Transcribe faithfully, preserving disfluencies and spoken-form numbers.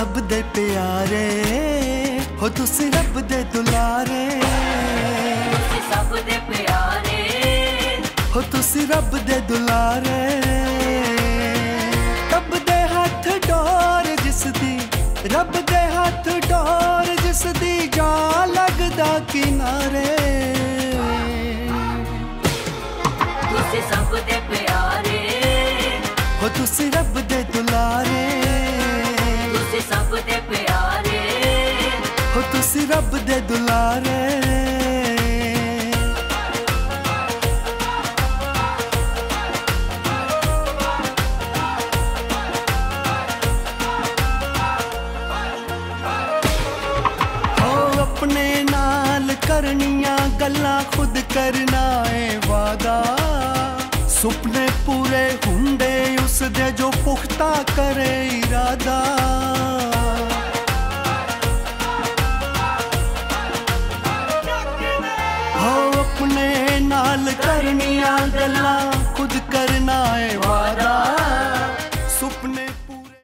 सब दे प्यारे हो तुसी रब दे दुलारे, तुसी सब दे प्यारे हो तुसी रब दे दुलारे। रब दे हथ डोर जिस दी, रब दे हथ डोर जिस दी जा लगदा किनारे, तुसी सब दे प्यारे हो तुसी रब दे दुलारे, तुसी सब दे प्यारे हो तुसी रब दे दुलारे। हो अपने नाल करनियां गल्लां खुद करना है वादा, सुपने पूरे हुंदे उस दे जो पुख्ता करे इरादा। हो अपने नाल करनियां गल्लां खुद करना है वादा,